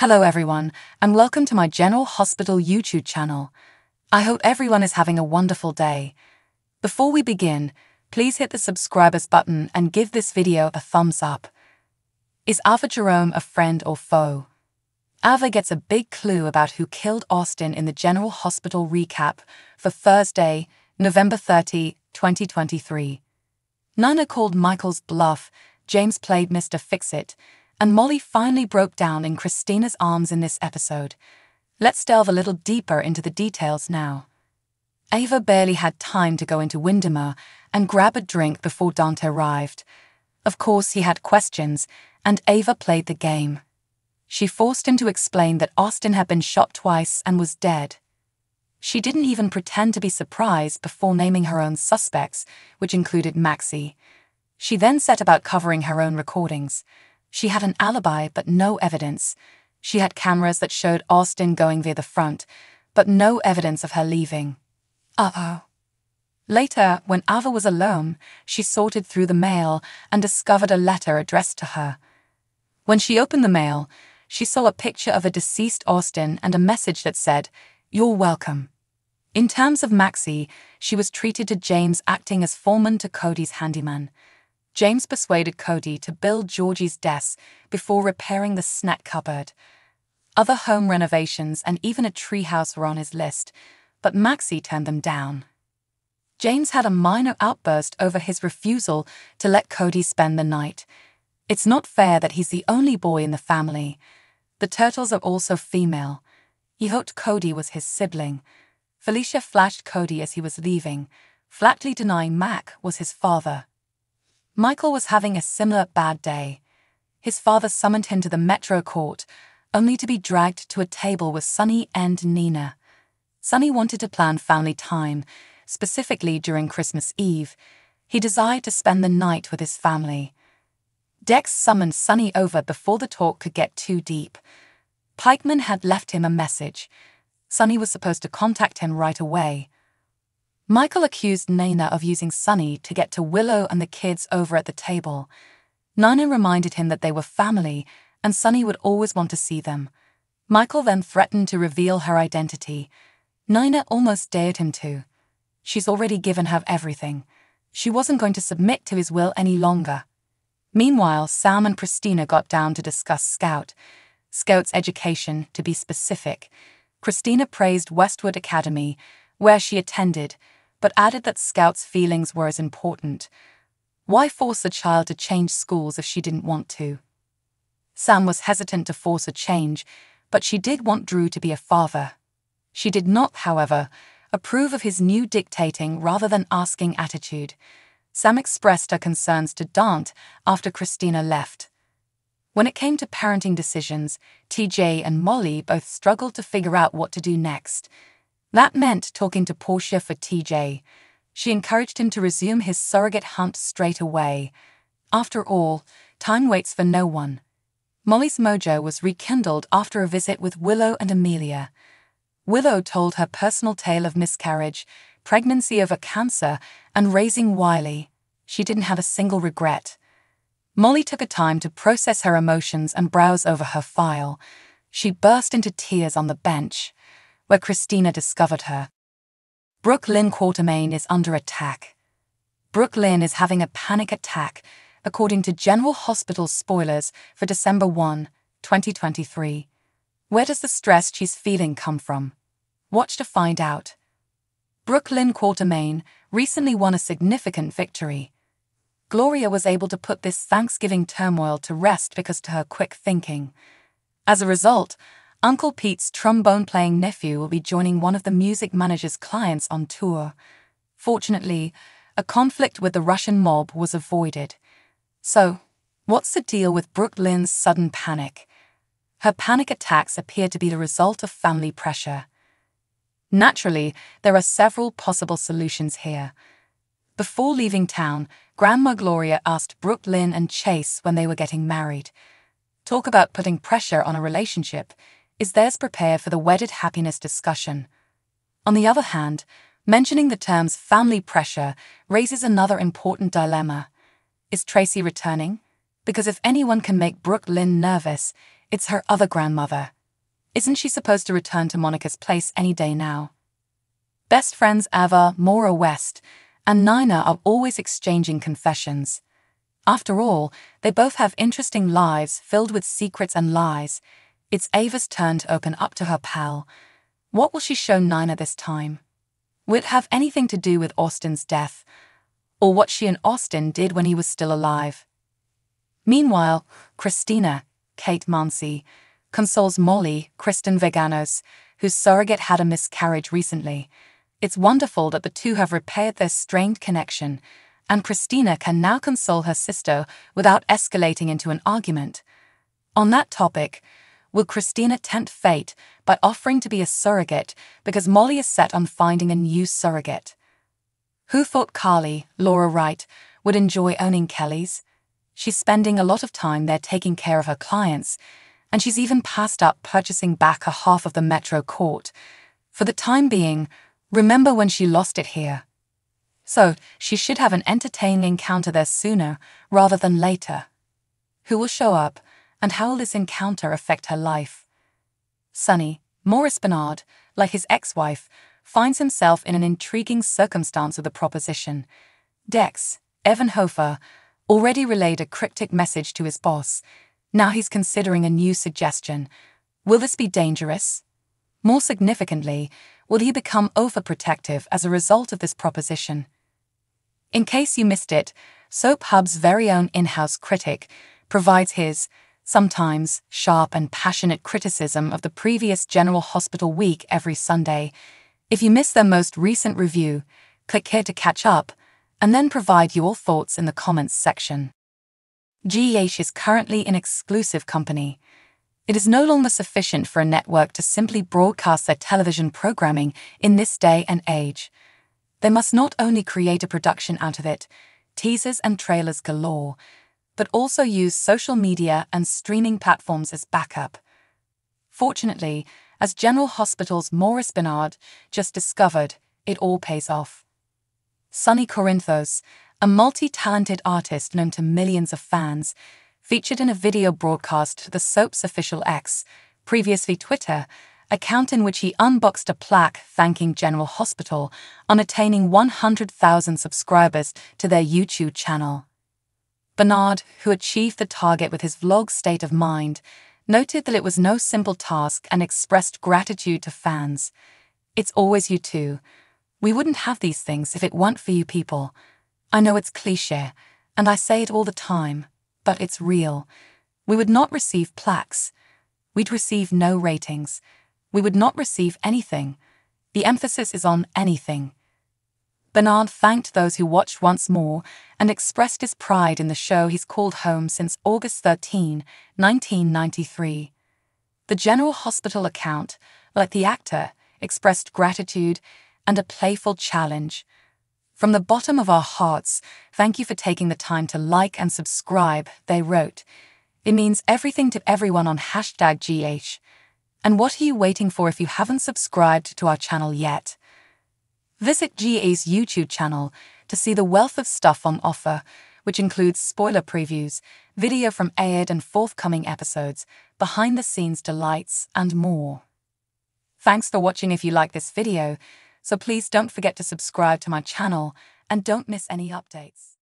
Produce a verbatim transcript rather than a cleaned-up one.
Hello everyone, and welcome to my General Hospital YouTube channel. I hope everyone is having a wonderful day. Before we begin, please hit the subscribers button and give this video a thumbs up. Is Ava Jerome a friend or foe? Ava gets a big clue about who killed Austin in the General Hospital recap for Thursday, November thirtieth, twenty twenty-three. Nina called Michael's bluff, James played Mister Fix-It, and Molly finally broke down in Christina's arms in this episode. Let's delve a little deeper into the details now. Ava barely had time to go into Windermere and grab a drink before Dante arrived. Of course, he had questions, and Ava played the game. She forced him to explain that Austin had been shot twice and was dead. She didn't even pretend to be surprised before naming her own suspects, which included Maxie. She then set about covering her own recordings. She had an alibi but no evidence. She had cameras that showed Austin going via the front, but no evidence of her leaving. Uh-oh. Later, when Ava was alone, she sorted through the mail and discovered a letter addressed to her. When she opened the mail, she saw a picture of a deceased Austin and a message that said, "You're welcome." In terms of Maxie, she was treated to James acting as foreman to Cody's handyman. James persuaded Cody to build Georgie's desk before repairing the snack cupboard. Other home renovations and even a treehouse were on his list, but Maxie turned them down. James had a minor outburst over his refusal to let Cody spend the night. It's not fair that he's the only boy in the family. The Turtles are also female. He hoped Cody was his sibling. Felicia flashed Cody as he was leaving, flatly denying Mac was his father. Michael was having a similar bad day. His father summoned him to the Metro Court, only to be dragged to a table with Sonny and Nina. Sonny wanted to plan family time, specifically during Christmas Eve. He desired to spend the night with his family. Dex summoned Sonny over before the talk could get too deep. Pikeman had left him a message. Sonny was supposed to contact him right away. Michael accused Nina of using Sonny to get to Willow and the kids over at the table. Nina reminded him that they were family and Sonny would always want to see them. Michael then threatened to reveal her identity. Nina almost dared him to. She's already given her everything. She wasn't going to submit to his will any longer. Meanwhile, Sam and Christina got down to discuss Scout. Scout's education, to be specific. Christina praised Westwood Academy, where she attended, but added that Scout's feelings were as important. Why force a child to change schools if she didn't want to? Sam was hesitant to force a change, but she did want Drew to be a father. She did not, however, approve of his new dictating rather than asking attitude. Sam expressed her concerns to Dante after Christina left. When it came to parenting decisions, T J and Molly both struggled to figure out what to do next. That meant talking to Portia for T J. She encouraged him to resume his surrogate hunt straight away. After all, time waits for no one. Molly's mojo was rekindled after a visit with Willow and Amelia. Willow told her personal tale of miscarriage, pregnancy over cancer, and raising Wiley. She didn't have a single regret. Molly took a time to process her emotions and browse over her file. She burst into tears on the bench, where Christina discovered her. Brooke Lynn Quartermain is under attack. Brooke Lynn is having a panic attack, according to General Hospital spoilers for December first, twenty twenty-three. Where does the stress she's feeling come from? Watch to find out. Brooke Lynn Quartermain recently won a significant victory. Gloria was able to put this Thanksgiving turmoil to rest because to her quick thinking. As a result, Uncle Pete's trombone-playing nephew will be joining one of the music manager's clients on tour. Fortunately, a conflict with the Russian mob was avoided. So, what's the deal with Brooke Lynn's sudden panic? Her panic attacks appear to be the result of family pressure. Naturally, there are several possible solutions here. Before leaving town, Grandma Gloria asked Brooke Lynn and Chase when they were getting married. Talk about putting pressure on a relationship. Is theirs prepare for the wedded happiness discussion? On the other hand, mentioning the terms family pressure raises another important dilemma. Is Tracy returning? Because if anyone can make Brooke Lynn nervous, It's her other grandmother. Isn't she supposed to return to Monica's place any day now? Best friends Ava, Maura West, and Nina are always exchanging confessions. After all, they both have interesting lives filled with secrets and lies. It's Ava's turn to open up to her pal. What will she show Nina this time? Will it have anything to do with Austin's death, or what she and Austin did when he was still alive? Meanwhile, Christina, Kate Mancy, consoles Molly, Kristen Veganos, whose surrogate had a miscarriage recently. It's wonderful that the two have repaired their strained connection, and Christina can now console her sister without escalating into an argument. On that topic, will Christina tempt fate by offering to be a surrogate because Molly is set on finding a new surrogate? Who thought Carly, Laura Wright, would enjoy owning Kelly's? She's spending a lot of time there taking care of her clients, and she's even passed up purchasing back a half of the Metro Court. For the time being, remember when she lost it here. So, she should have an entertaining encounter there sooner rather than later. Who will show up, and how will this encounter affect her life? Sonny, Maurice Benard, like his ex-wife, finds himself in an intriguing circumstance of the proposition. Dex, Evan Hofer, already relayed a cryptic message to his boss. Now he's considering a new suggestion. Will this be dangerous? More significantly, will he become overprotective as a result of this proposition? In case you missed it, Soap Hub's very own in-house critic provides his, sometimes, sharp and passionate criticism of the previous General Hospital week every Sunday. If you missed their most recent review, click here to catch up, and then provide your thoughts in the comments section. G H is currently in exclusive company. It is no longer sufficient for a network to simply broadcast their television programming in this day and age. They must not only create a production out of it, teasers and trailers galore, but also use social media and streaming platforms as backup. Fortunately, as General Hospital's Maurice Benard just discovered, it all pays off. Sonny Corinthos, a multi-talented artist known to millions of fans, featured in a video broadcast to the soap's official X, previously Twitter, account in which he unboxed a plaque thanking General Hospital on attaining one hundred thousand subscribers to their YouTube channel. Benard, who achieved the target with his vlog State of Mind, noted that it was no simple task and expressed gratitude to fans. "It's always you two. We wouldn't have these things if it weren't for you people. I know it's cliché, and I say it all the time, but it's real. We would not receive plaques. We'd receive no ratings. We would not receive anything. The emphasis is on anything." Benard thanked those who watched once more and expressed his pride in the show he's called home since August thirteenth, nineteen ninety-three. The General Hospital account, like the actor, expressed gratitude and a playful challenge. "From the bottom of our hearts, thank you for taking the time to like and subscribe," they wrote. "It means everything to everyone on hashtag G H. And what are you waiting for if you haven't subscribed to our channel yet?" Visit G H's YouTube channel to see the wealth of stuff on offer, which includes spoiler previews, video from aired and forthcoming episodes, behind-the-scenes delights, and more. Thanks for watching if you like this video, so please don't forget to subscribe to my channel and don't miss any updates.